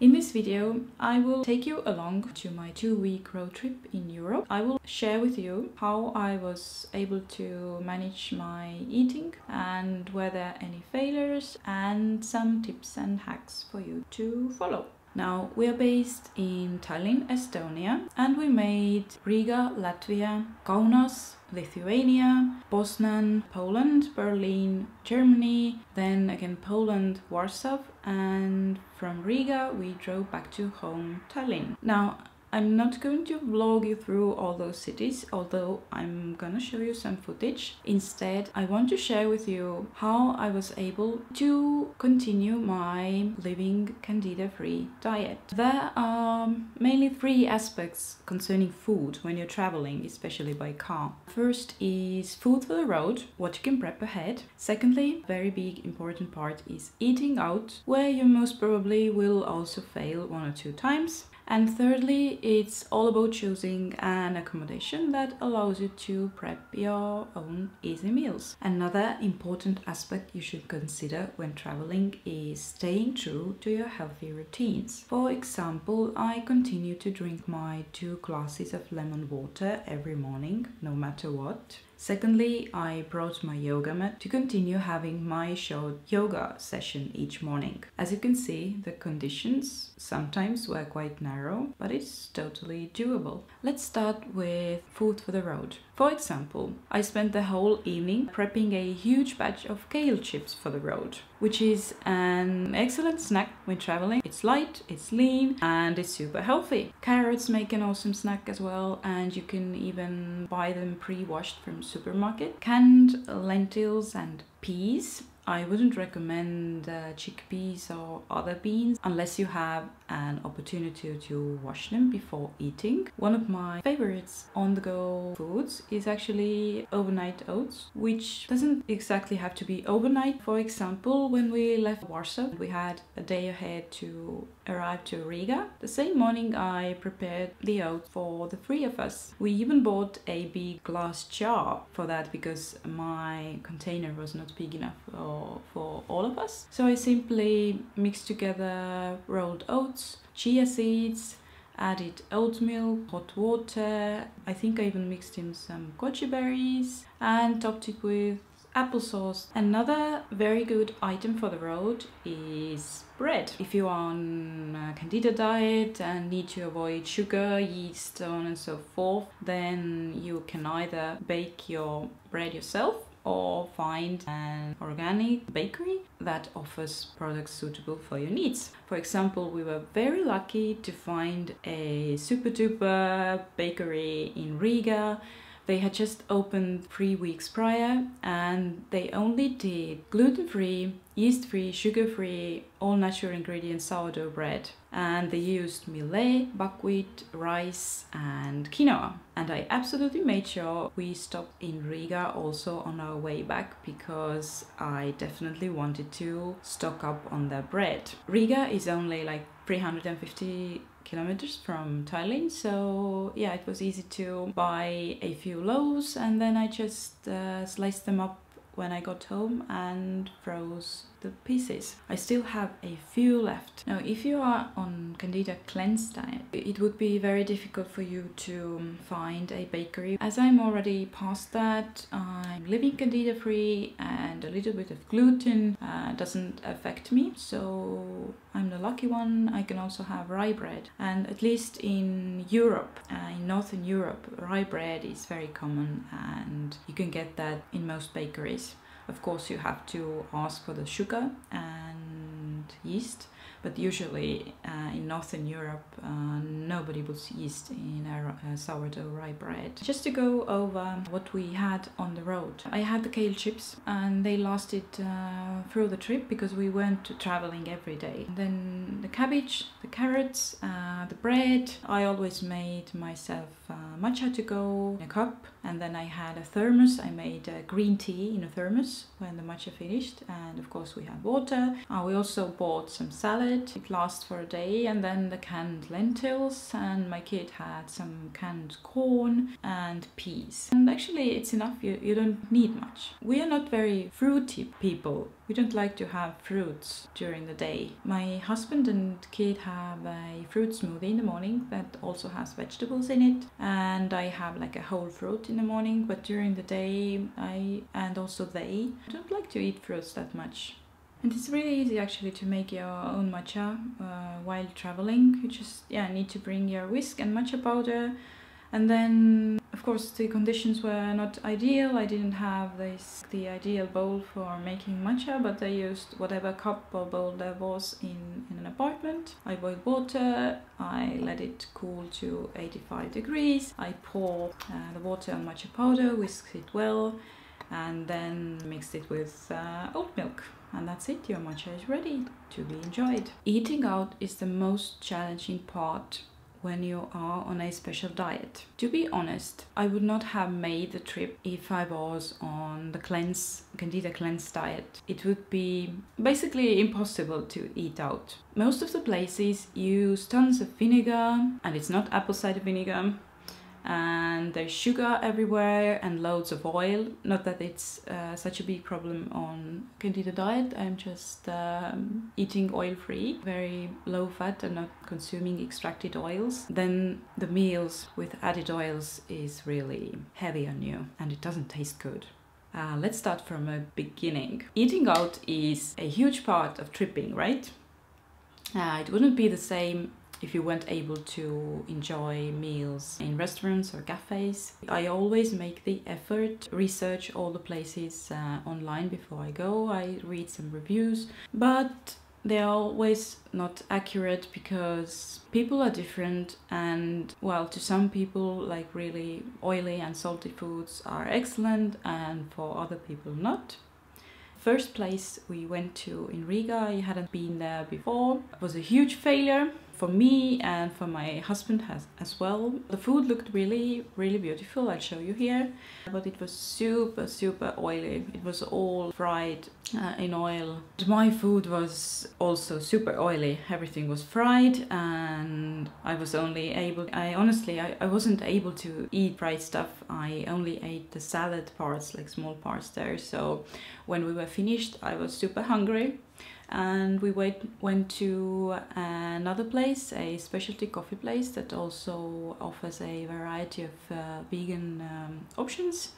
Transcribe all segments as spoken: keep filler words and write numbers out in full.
In this video, I will take you along to my two-week road trip in Europe. I will share with you how I was able to manage my eating and whether any failures, and some tips and hacks for you to follow. Now, we are based in Tallinn, Estonia, and we made Riga, Latvia, Kaunas, Lithuania, Poznań, Poland, Berlin, Germany, then again Poland, Warsaw, and from Riga we drove back to home, Tallinn. Now, I'm not going to vlog you through all those cities, although I'm gonna show you some footage. Instead, I want to share with you how I was able to continue my living Candida-free diet. There are mainly three aspects concerning food when you're traveling, especially by car. First is food for the road, what you can prep ahead. Secondly, very big important part is eating out, where you most probably will also fail one or two times. And thirdly, it's all about choosing an accommodation that allows you to prep your own easy meals. Another important aspect you should consider when traveling is staying true to your healthy routines. For example, I continue to drink my two glasses of lemon water every morning, no matter what. Secondly, I brought my yoga mat to continue having my short yoga session each morning. As you can see, the conditions sometimes were quite narrow, but it's totally doable. Let's start with food for the road. For example, I spent the whole evening prepping a huge batch of kale chips for the road, which is an excellent snack when traveling. It's light, it's lean, and it's super healthy. Carrots make an awesome snack as well, and you can even buy them pre-washed from supermarket. Canned lentils and peas. I wouldn't recommend uh, chickpeas or other beans unless you have an opportunity to wash them before eating. One of my favorites on-the-go foods is actually overnight oats, which doesn't exactly have to be overnight. For example, when we left Warsaw, we had a day ahead to arrive to Riga. The same morning I prepared the oats for the three of us. We even bought a big glass jar for that because my container was not big enough or for all of us. So I simply mixed together rolled oats, chia seeds, added oat milk, hot water, I think I even mixed in some goji berries and topped it with applesauce. Another very good item for the road is bread. If you are on a Candida diet and need to avoid sugar, yeast, so on and so forth, then you can either bake your bread yourself or find an organic bakery that offers products suitable for your needs. For example, we were very lucky to find a super duper bakery in Riga. They had just opened three weeks prior and they only did gluten-free, yeast-free, sugar-free, all-natural ingredient sourdough bread. And they used millet, buckwheat, rice and quinoa. And I absolutely made sure we stopped in Riga also on our way back because I definitely wanted to stock up on their bread. Riga is only like three hundred fifty kilometers from Tallinn, so yeah, it was easy to buy a few loaves and then I just uh, sliced them up when I got home and froze the pieces. I still have a few left. Now, if you are on Candida cleanse diet, it would be very difficult for you to find a bakery. As I'm already past that, I'm living Candida free and a little bit of gluten uh, doesn't affect me. So I'm the lucky one. I can also have rye bread. And at least in Europe, uh, in Northern Europe, rye bread is very common and you can get that in most bakeries. Of course, you have to ask for the sugar and yeast, but usually uh, in Northern Europe, uh, nobody puts yeast in a, a sourdough rye bread. Just to go over what we had on the road. I had the kale chips and they lasted uh, through the trip because we weren't traveling every day. Then the cabbage, the carrots, uh, the bread. I always made myself uh, matcha to go in a cup, and then I had a thermos. I made uh, green tea in a thermos when the matcha finished, and of course we had water. Uh, we also bought some salad salad. It lasts for a day, and then the canned lentils, and my kid had some canned corn and peas. And actually it's enough, you, you don't need much. We are not very fruity people. We don't like to have fruits during the day. My husband and kid have a fruit smoothie in the morning that also has vegetables in it, and I have like a whole fruit in the morning, but during the day I and also they don't like to eat fruits that much. And it's really easy actually to make your own matcha uh, while traveling. You just yeah need to bring your whisk and matcha powder. And then, of course, the conditions were not ideal. I didn't have this the ideal bowl for making matcha, but I used whatever cup or bowl there was in, in an apartment. I boiled water, I let it cool to eighty-five degrees. I pour uh, the water on matcha powder, whisk it well, and then mix it with uh, oat milk. And that's it, your matcha is ready to be enjoyed. Eating out is the most challenging part when you are on a special diet. To be honest, I would not have made the trip if I was on the cleanse, Candida cleanse diet. It would be basically impossible to eat out. Most of the places use tons of vinegar, and it's not apple cider vinegar, and there's sugar everywhere and loads of oil. Not that it's uh, such a big problem on Candida diet. I'm just um, eating oil-free, very low fat, and not consuming extracted oils. Then the meals with added oils is really heavy on you, and it doesn't taste good. Uh, let's start from the beginning. Eating out is a huge part of tripping, right? Uh, it wouldn't be the same if you weren't able to enjoy meals in restaurants or cafes. I always make the effort, research all the places uh, online before I go. I read some reviews, but they are always not accurate because people are different, and well, to some people like really oily and salty foods are excellent, and for other people not. First place we went to in Riga, I hadn't been there before. It was a huge failure for me and for my husband has, as well. The food looked really, really beautiful, I'll show you here. But it was super, super oily. It was all fried uh, in oil. My food was also super oily. Everything was fried, and I was only able, I honestly, I, I wasn't able to eat fried stuff. I only ate the salad parts, like small parts there. So when we were finished, I was super hungry, and we went went to another place, a specialty coffee place that also offers a variety of uh, vegan um, options.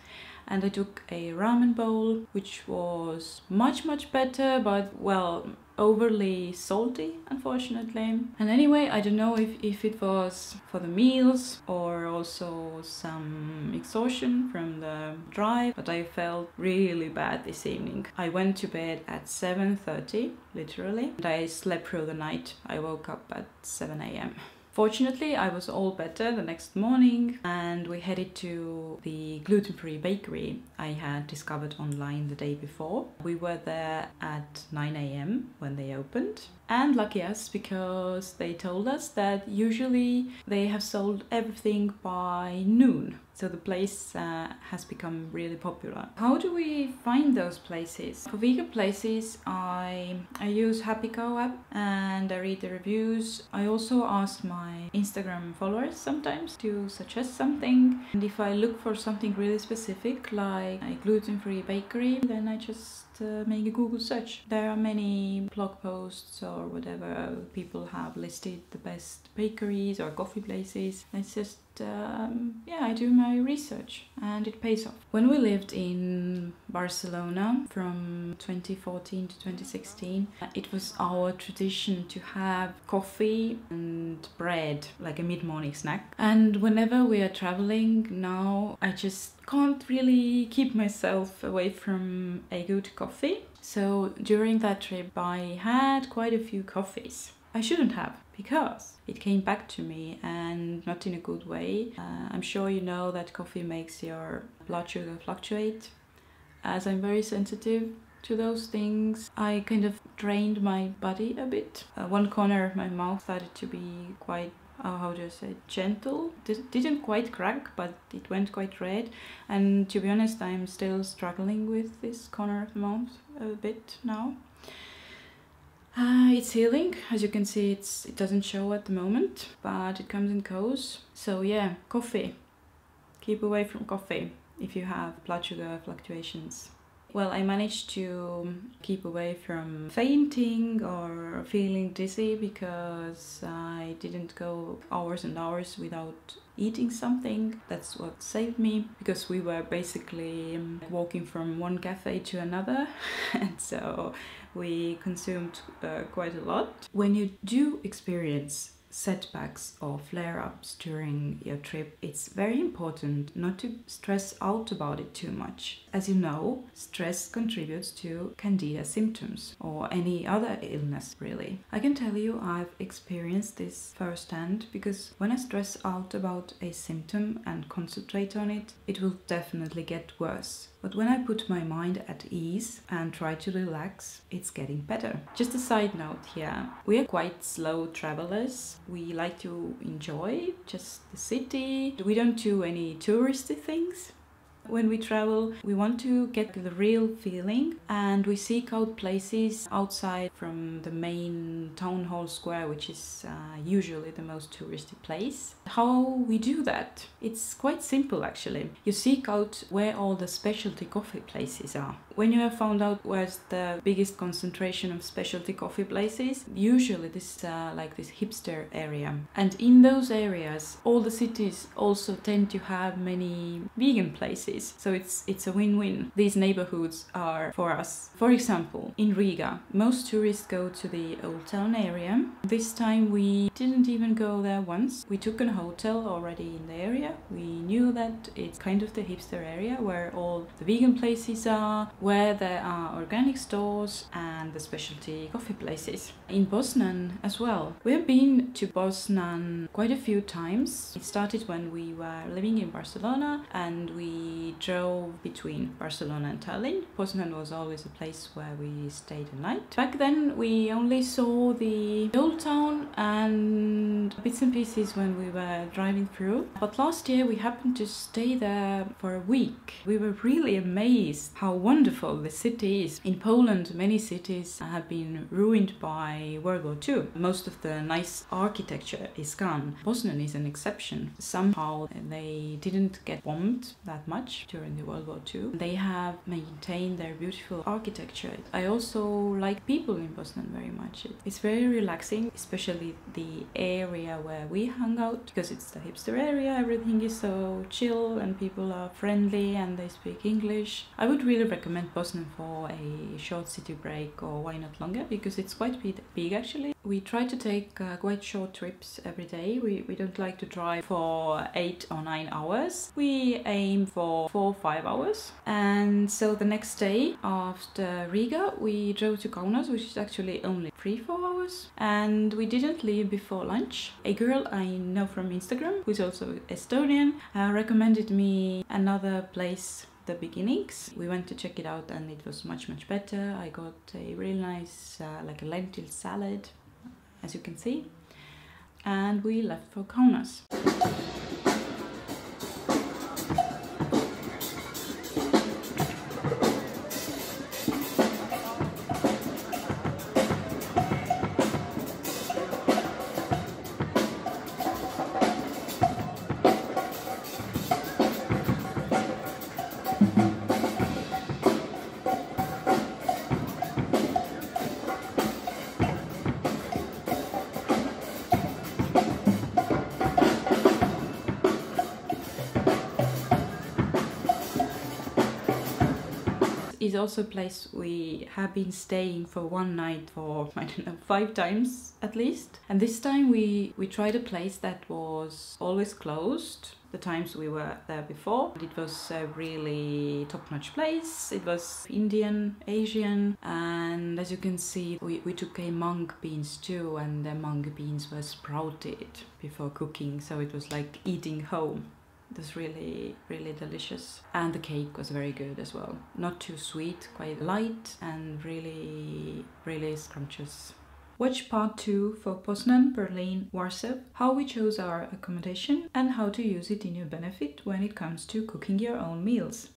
And I took a ramen bowl, which was much, much better, but well, overly salty, unfortunately. And anyway, I don't know if, if it was for the meals or also some exhaustion from the drive, but I felt really bad this evening. I went to bed at seven thirty, literally, and I slept through the night. I woke up at seven a m Fortunately, I was all better the next morning, and we headed to the gluten-free bakery I had discovered online the day before. We were there at nine a m when they opened, and lucky us because they told us that usually they have sold everything by noon. So the place uh, has become really popular. How do we find those places? For vegan places, I, I use Happy Cow app and I read the reviews. I also ask my Instagram followers sometimes to suggest something. And if I look for something really specific, like a gluten-free bakery, then I just uh, make a Google search. There are many blog posts or whatever, people have listed the best bakeries or coffee places. It's just Um, yeah, I do my research and it pays off. When we lived in Barcelona from twenty fourteen to twenty sixteen, it was our tradition to have coffee and bread, like a mid-morning snack. And whenever we are traveling now, I just can't really keep myself away from a good coffee. So during that trip, I had quite a few coffees. I shouldn't have, because it came back to me, and not in a good way. Uh, I'm sure you know that coffee makes your blood sugar fluctuate. As I'm very sensitive to those things, I kind of drained my body a bit. Uh, one corner of my mouth started to be quite, uh, how do I say, gentle. It didn't quite crack, but it went quite red. And to be honest, I'm still struggling with this corner of the mouth a bit now. Uh, it's healing, as you can see. It's it doesn't show at the moment, but it comes and goes. So yeah, coffee. Keep away from coffee if you have blood sugar fluctuations. Well, I managed to keep away from fainting or feeling dizzy because I didn't go hours and hours without eating something. That's what saved me, because we were basically walking from one cafe to another and so we consumed uh, quite a lot. When you do experience setbacks or flare-ups during your trip, it's very important not to stress out about it too much. As you know, stress contributes to Candida symptoms or any other illness, really. I can tell you I've experienced this firsthand, because when I stress out about a symptom and concentrate on it, it will definitely get worse. But when I put my mind at ease and try to relax, it's getting better. Just a side note here, we are quite slow travelers. We like to enjoy just the city. We don't do any touristy things. When we travel, we want to get the real feeling, and we seek out places outside from the main town hall square, which is uh, usually the most touristy place. How we do that? It's quite simple, actually. You seek out where all the specialty coffee places are. When you have found out where's the biggest concentration of specialty coffee places, usually this is uh, like this hipster area. And in those areas, all the cities also tend to have many vegan places. So it's, it's a win-win. These neighborhoods are for us. For example, in Riga, most tourists go to the old town area. This time we didn't even go there once. We took a hotel already in the area. We knew that it's kind of the hipster area where all the vegan places are, where there are organic stores and the specialty coffee places. In Poznań as well. We've been to Poznań quite a few times. It started when we were living in Barcelona, and we drove between Barcelona and Tallinn. Poznań was always a place where we stayed a night. Back then we only saw the old town and bits and pieces when we were driving through. But last year we happened to stay there for a week. We were really amazed how wonderful the city is. In Poland, many cities have been ruined by World War Two. Most of the nice architecture is gone. Poznań is an exception. Somehow they didn't get bombed that much during the World War Two. They have maintained their beautiful architecture. I also like people in Poznań very much. It's very relaxing, especially the area where we hung out, because it's the hipster area. Everything is so chill and people are friendly and they speak English. I would really recommend Poznań for a short city break, or why not longer, because it's quite big actually. We try to take uh, quite short trips every day. We, we don't like to drive for eight or nine hours. We aim for four or five hours. And so the next day after Riga, we drove to Kaunas, which is actually only three, four hours. And we didn't leave before lunch. A girl I know from Instagram, who's also Estonian, uh, recommended me another place, The Beginnings. We went to check it out and it was much much better. I got a really nice uh, like a lentil salad, as you can see, and we left for Kaunas. Is also a place we have been staying for one night for, I don't know, five times at least. And this time we, we tried a place that was always closed the times we were there before. It was a really top-notch place. It was Indian, Asian, and as you can see, we, we took a mung bean stew, and the mung beans were sprouted before cooking, so it was like eating home. It was really, really delicious. And the cake was very good as well. Not too sweet, quite light and really, really scrumptious. Watch part two for Poznań, Berlin, Warsaw, how we chose our accommodation and how to use it in your benefit when it comes to cooking your own meals.